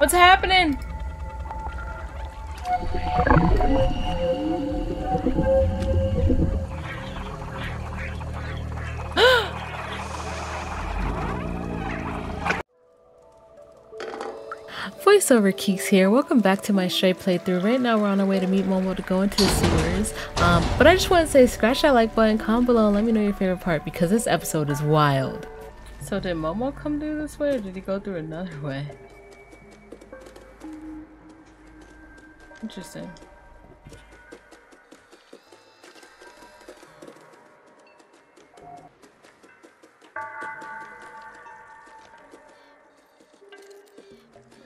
What's happening? VoiceOverKeeks here. Welcome back to my Stray playthrough. Right now we're on our way to meet Momo to go into the sewers. But I just want to say, scratch that like button, comment below, and let me know your favorite part because this episode is wild. So did Momo come through this way or did he go through another way? Interesting.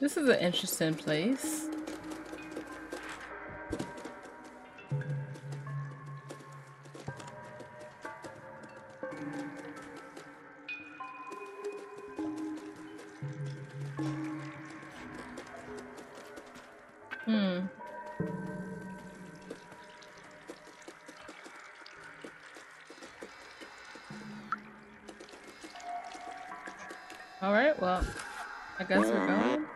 This is an interesting place. All right, well, I guess we're going.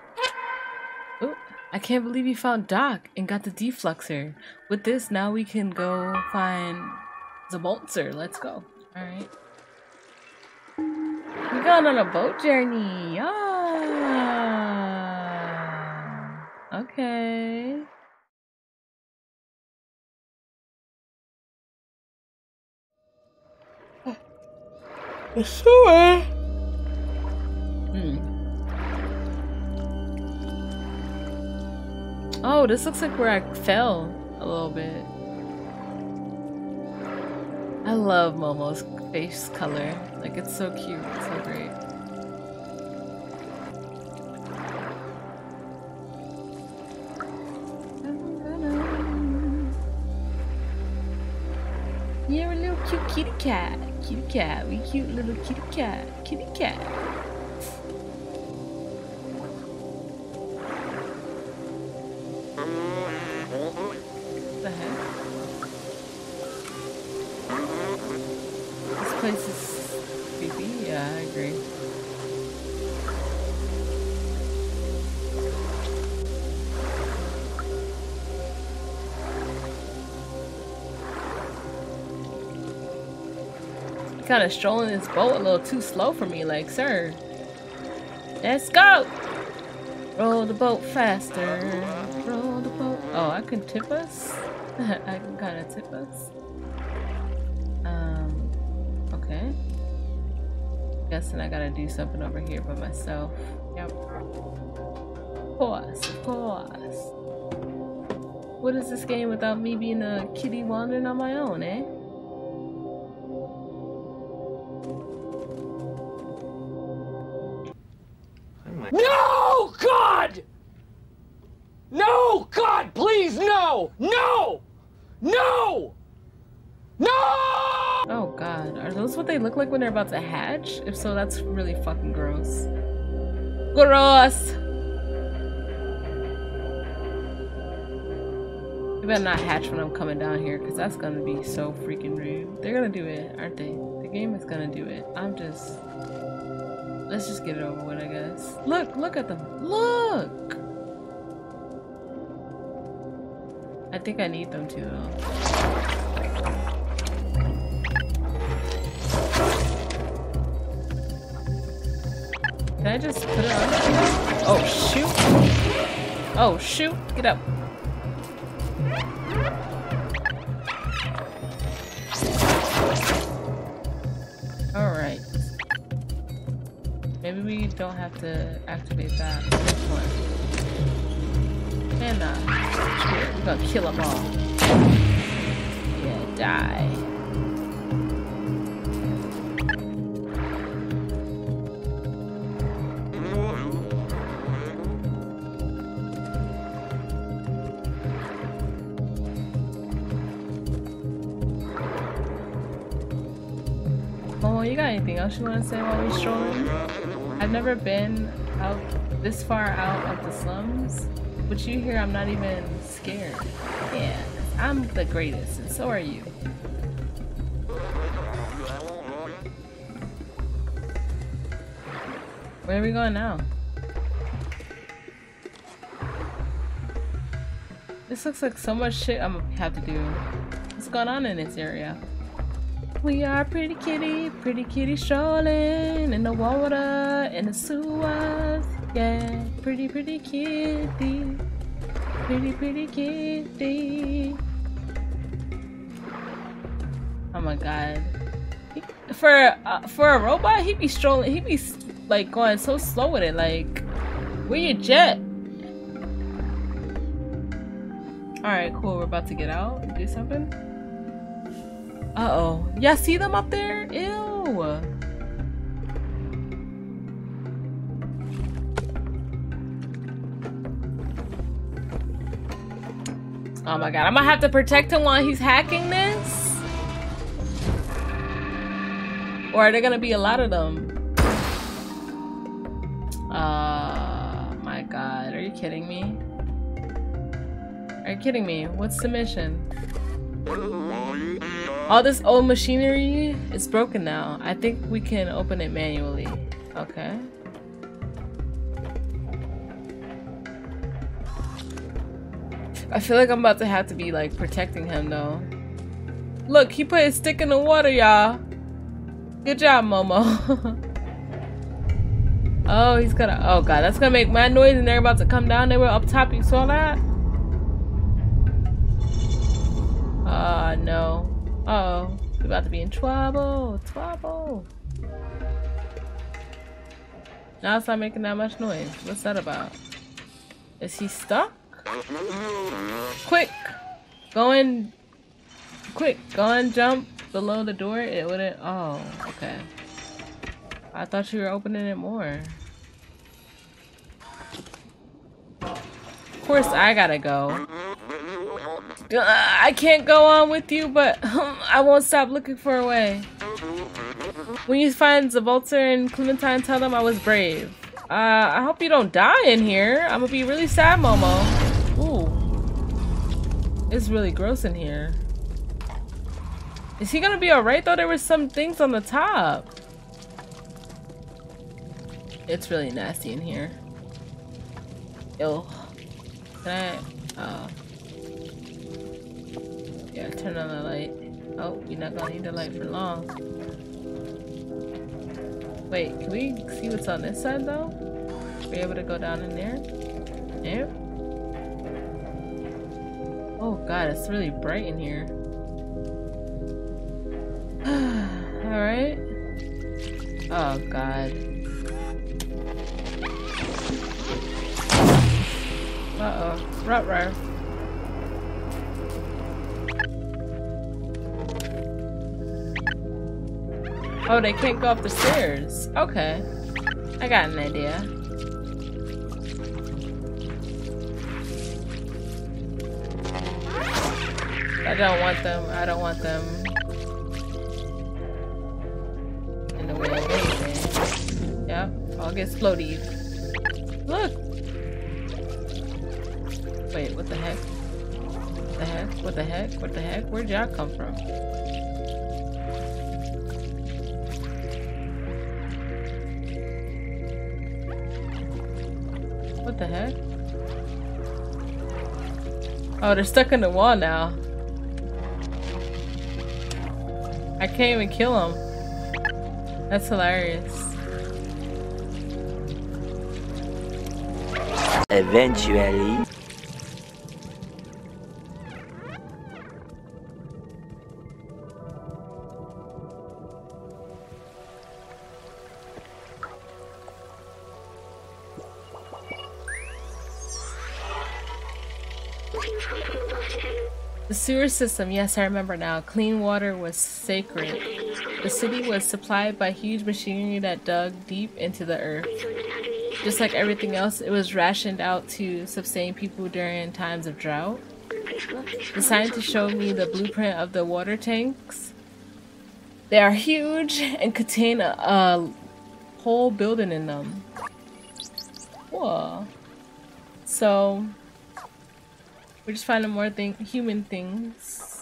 Ooh, I can't believe you found Doc and got the defluxer. With this, now we can go find the bolster. Let's go. All right. We're going on a boat journey. Ah. Okay. The sewer. Oh, this looks like where I fell a little bit. I love Momo's face color. Like, it's so cute. It's so great. You're a little cute kitty cat. Kitty cat. We cute little kitty cat. Kitty cat. This is creepy. Yeah, I agree. Kind of strolling this boat a little too slow for me, like, sir. Let's go. Roll the boat faster. Roll the boat. Oh, I can tip us. I can kind of tip us. Okay. Guessing I gotta do something over here by myself. Yep. Of course, of course. What is this game without me being a kitty wandering on my own, eh? No, God! No, God, please, no! No! No! No! Oh God, are those what they look like when they're about to hatch? If so, that's really fucking gross. Gross! You better not hatch when I'm coming down here, because that's gonna be so freaking rude. They're gonna do it, aren't they? The game is gonna do it. I'm just... Let's just get it over with, I guess. Look! Look at them! Look! I think I need them too, though. Can I just put it on? Oh, shoot. Oh, shoot. Get up. Alright. Maybe we don't have to activate that anymore. And, we're gonna kill them all. Yeah, die. You got anything else you want to say while we're strolling? I've never been out this far out of the slums, but you hear I'm not even scared. Yeah, I'm the greatest, and so are you. Where are we going now? This looks like so much shit I'm gonna have to do. What's going on in this area? We are pretty kitty strolling in the water, in the sewers. Yeah, pretty kitty. Pretty kitty. Oh my god. For a robot, he be strolling, he be like going so slow with it, like, where your jet? Alright, cool, we're about to get out and do something. Uh-oh. Y'all see them up there? Ew! Oh my god, I'm gonna have to protect him while he's hacking this? Or are there gonna be a lot of them? My god, are you kidding me? Are you kidding me? What's the mission? All this old machinery is broken now. I think we can open it manually. Okay. I feel like I'm about to have to be like protecting him though. Look, he put his stick in the water, y'all. Good job, Momo. Oh, he's gonna, oh god, that's gonna make my noise and they're about to come down. They were up top, you saw that? No. Uh-oh. We're about to be in trouble. Trouble. Now it's not making that much noise. What's that about? Is he stuck? Quick! Go in. Quick! Go and jump below the door. It wouldn't. Oh, okay. I thought you were opening it more. Of course I gotta go. I can't go on with you, but I won't stop looking for a way. When you find Zbaltazar and Clementine, tell them I was brave. I hope you don't die in here. I'm gonna be really sad, Momo. Ooh. It's really gross in here. Is he gonna be alright, though? There were some things on the top. It's really nasty in here. Ew. Can I... Yeah, turn on the light. Oh, you're not gonna need the light for long. Wait, can we see what's on this side though? Are we able to go down in there? There? Oh god, it's really bright in here. Alright. Oh god. Uh-oh. Ruh-roh. Oh, they can't go up the stairs. Okay. I got an idea. I don't want them. I don't want them in the way of anything. Yep. I'll get exploded. Look! Wait, what the heck? What the heck? What the heck? What the heck? Where'd y'all come from? What the heck? Oh, they're stuck in the wall now. I can't even kill them. That's hilarious. Eventually. The sewer system, yes, I remember now. Clean water was sacred. The city was supplied by huge machinery that dug deep into the earth. Just like everything else, it was rationed out to sustain people during times of drought. The scientists showed me the blueprint of the water tanks. They are huge and contain a whole building in them. Whoa. So... we're just finding more human things.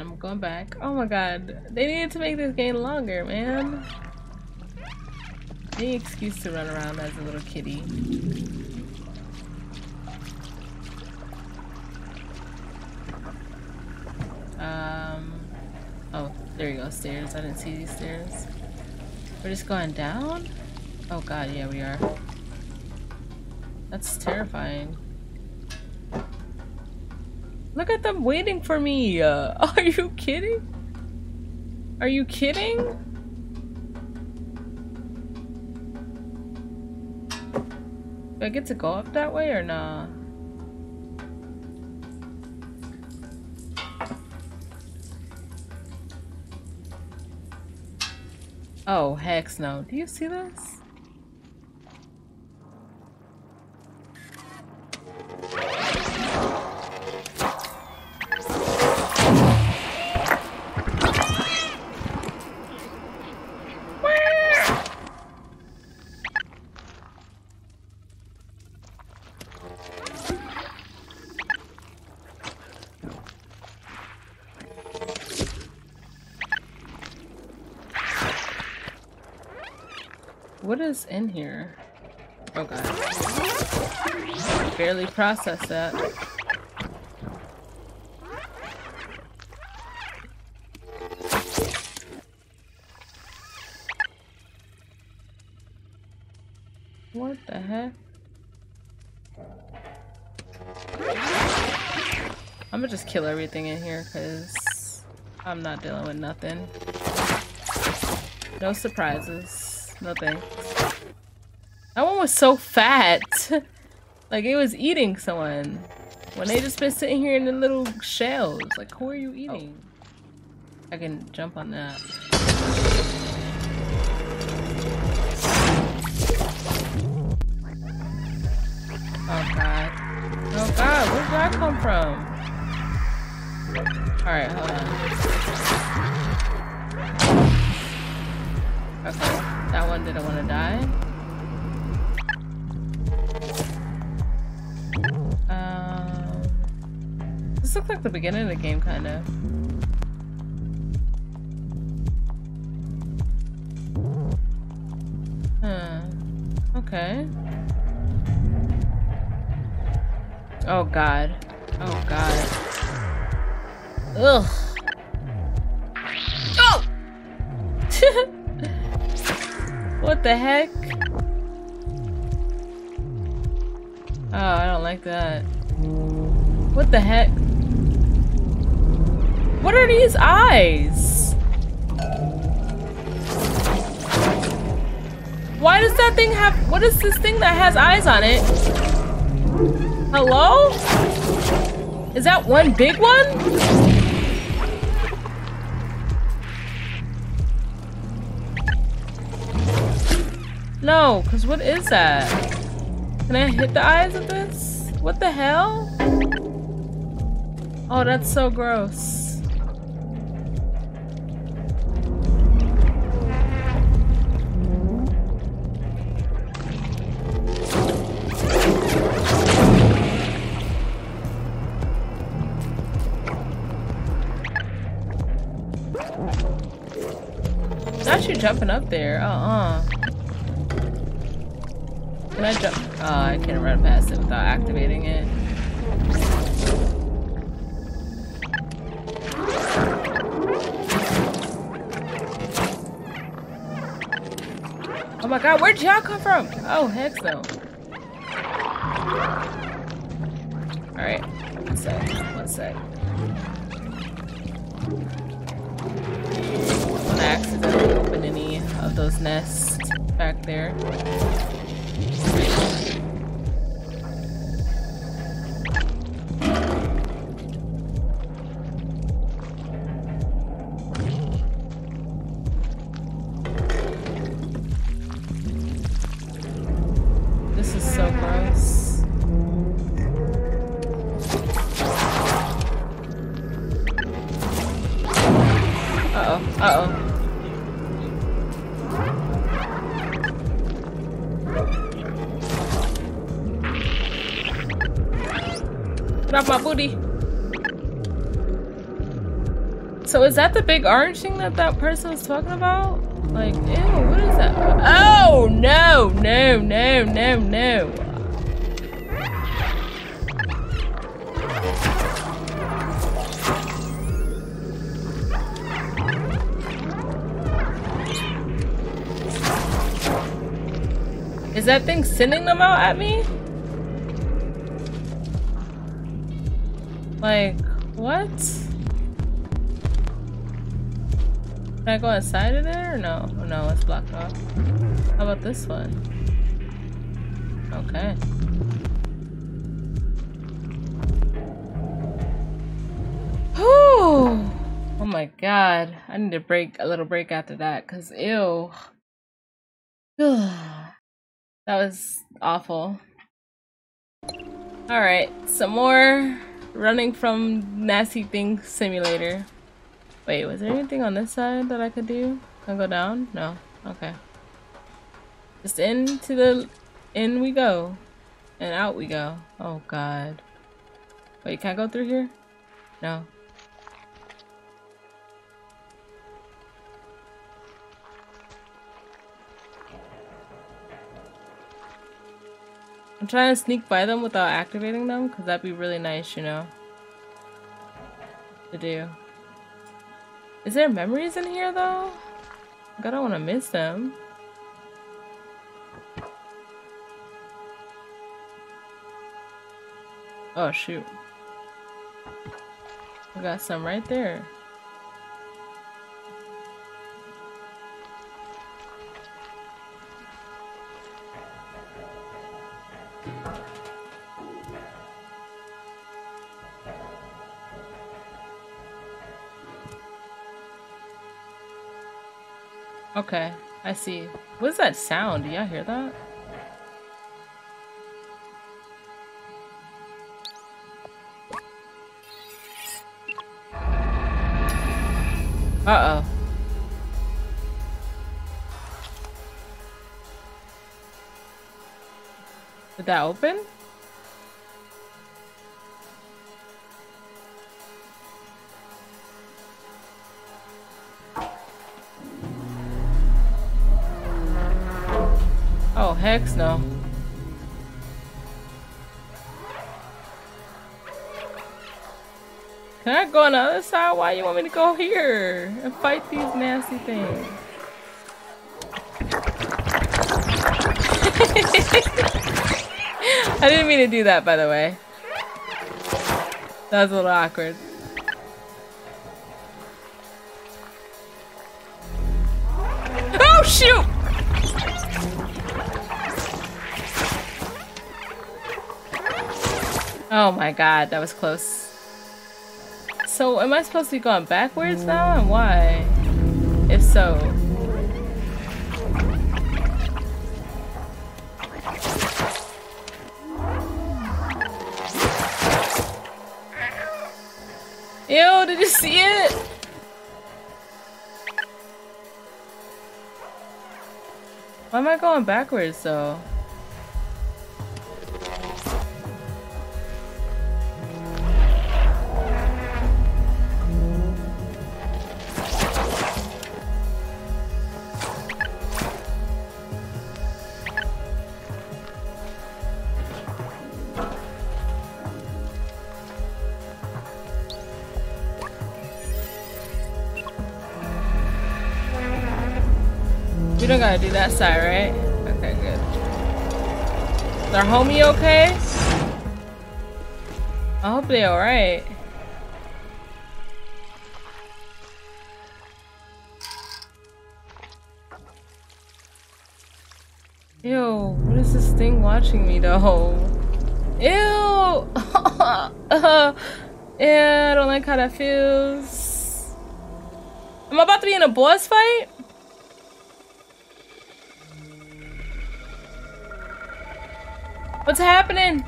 I'm going back. Oh my god. They needed to make this game longer, man. Any excuse to run around as a little kitty. Oh, there you go, stairs. I didn't see these stairs. We're just going down? Oh god, yeah, we are. That's terrifying. Look at them waiting for me! Are you kidding? Are you kidding? Do I get to go up that way or nah? Oh, heck no. Do you see this? What is in here? Oh god. I barely processed that. What the heck? I'm gonna just kill everything in here because I'm not dealing with nothing. No surprises. No thanks. That one was so fat. Like it was eating someone. When they just been sitting here in the little shells. Like who are you eating? Oh. I can jump on that. Oh god. Oh god, where did I come from? Alright, hold on. Okay. That one didn't want to die. This looks like the beginning of the game, kind of. Huh. Okay. Oh god. Oh god. Ugh. What the heck? Oh, I don't like that. What the heck? What are these eyes? Why does that thing have... What is this thing that has eyes on it? Hello? Is that one big one? No, because what is that? Can I hit the eyes with this? What the hell? Oh, that's so gross. Not you jumping up there. Uh-uh. Can I jump? Oh, I can't run past it without activating it. Oh my god, where'd y'all come from? Oh, heck no. Alright, one sec, one sec. I'm gonna accidentally open any of those nests back there. This is so gross. Uh-oh, uh-oh. Get off my booty. So is that the big orange thing that person was talking about? Like, ew, what is that? Oh no! No. Is that thing sending them out at me? Like, what? Can I go inside of there or no? Oh, no, it's blocked off. How about this one? Okay. Whew. Oh my god. I need to break a little break after that because ew. That was awful. Alright, some more running from nasty thing simulator. Wait, was there anything on this side that I could do? Can I go down? No. Okay. Just into the... in we go. And out we go. Oh god. Wait, can I go through here? No. I'm trying to sneak by them without activating them, because that'd be really nice, you know, to do. Is there memories in here though? I don't want to miss them. Oh shoot. We got some right there. Okay, I see. What's that sound? Do y'all hear that? Uh-oh. Did that open? Oh, heck no. Can I go on the other side? Why you want me to go here and fight these nasty things? I didn't mean to do that, by the way. That was a little awkward. Oh, shoot! Oh my god, that was close. So, am I supposed to be going backwards now, and why? If so... Ew, did you see it? Why am I going backwards, though? You don't gotta do that side, right? Okay, good. Is our homie okay? I hope they're alright. Ew, what is this thing watching me though? Ew! Yeah, I don't like how that feels. Am I about to be in a boss fight? What's happening?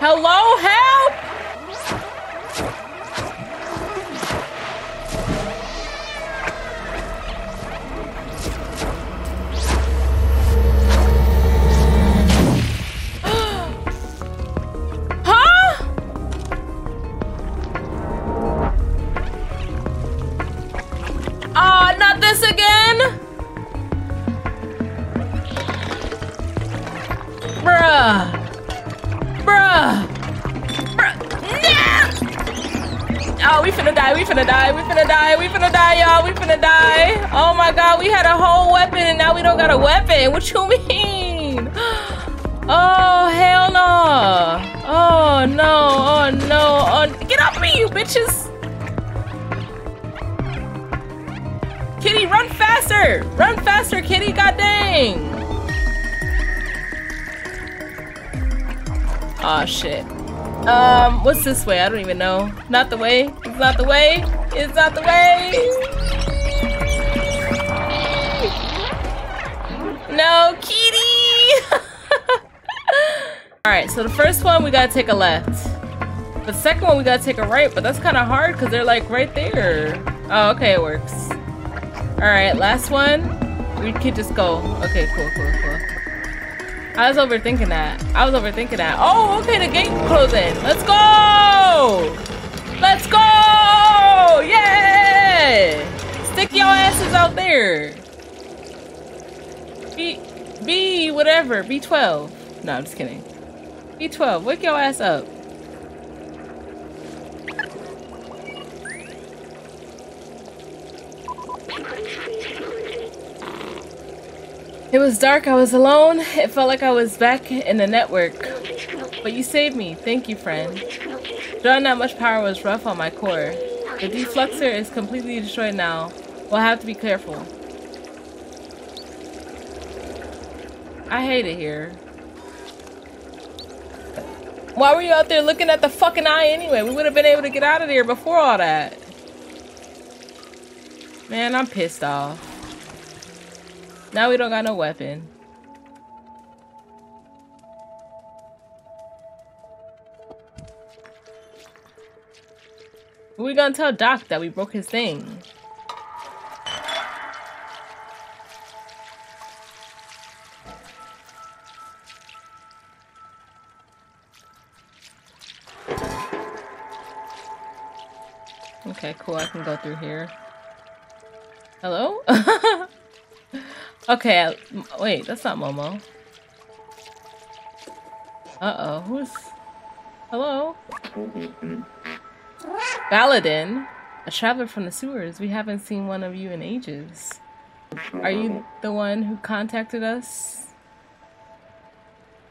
Hello, help! Bruh. No! Oh, we finna die, y'all. We finna die. Oh my God, we had a whole weapon and now we don't got a weapon. What you mean? Oh, hell no. Oh no, oh no. Oh, get off me, you bitches. Kitty, run faster. Run faster, Kitty, god dang. Aw, shit. What's this way? I don't even know. Not the way. It's not the way. It's not the way. No, Kitty. Alright, so the first one we gotta take a left. The second one we gotta take a right, but that's kind of hard because they're like right there. Oh, okay, it works. Alright, last one. We could just go. Okay, cool, cool, cool. I was overthinking that. Oh, okay, the gate closing. Let's go! Let's go! Yeah! Stick your asses out there. B whatever. B12. No, I'm just kidding. B12, wake your ass up. It was dark, I was alone. It felt like I was back in the network. But you saved me. Thank you, friend. Drawing that much power was rough on my core. The defluxer is completely destroyed now. We'll have to be careful. I hate it here. Why were you out there looking at the fucking eye anyway? We would have been able to get out of there before all that. Man, I'm pissed off. Now we don't got no weapon. We gonna tell Doc that we broke his thing. Okay, cool. I can go through here. Hello? Okay, wait, that's not Momo. Uh-oh, who's... Hello? Baladin, a traveler from the sewers. We haven't seen one of you in ages. Are you the one who contacted us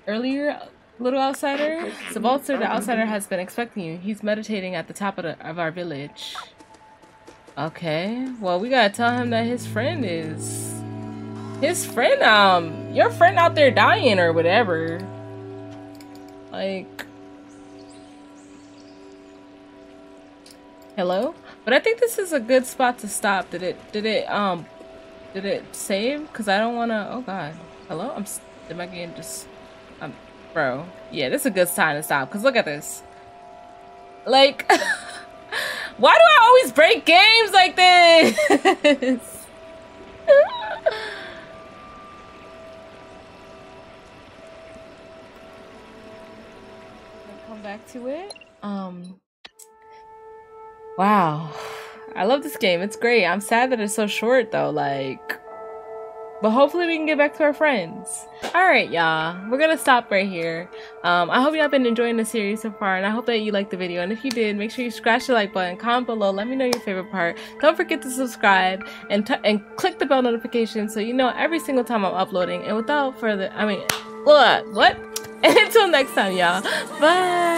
earlier, little outsider? Zbaltazar, the outsider, has been expecting you. He's meditating at the top of our village. Okay, well, we gotta tell him that his friend is... His friend, your friend out there dying or whatever. Like, hello? But I think this is a good spot to stop. Did it save? Cause I don't wanna, oh God. Hello? Bro. Yeah, this is a good time to stop. Cause look at this. Like, why do I always break games like this? Back to it. Wow, I love this game. It's great. I'm sad that it's so short though, like, but hopefully we can get back to our friends. All right, y'all, we're gonna stop right here. I hope y'all been enjoying the series so far, and I hope that you liked the video, and if you did, make sure you scratch the like button, comment below, let me know your favorite part. Don't forget to subscribe and click the bell notification so you know every single time I'm uploading. And without further, I mean, what? And until next time, y'all. Bye.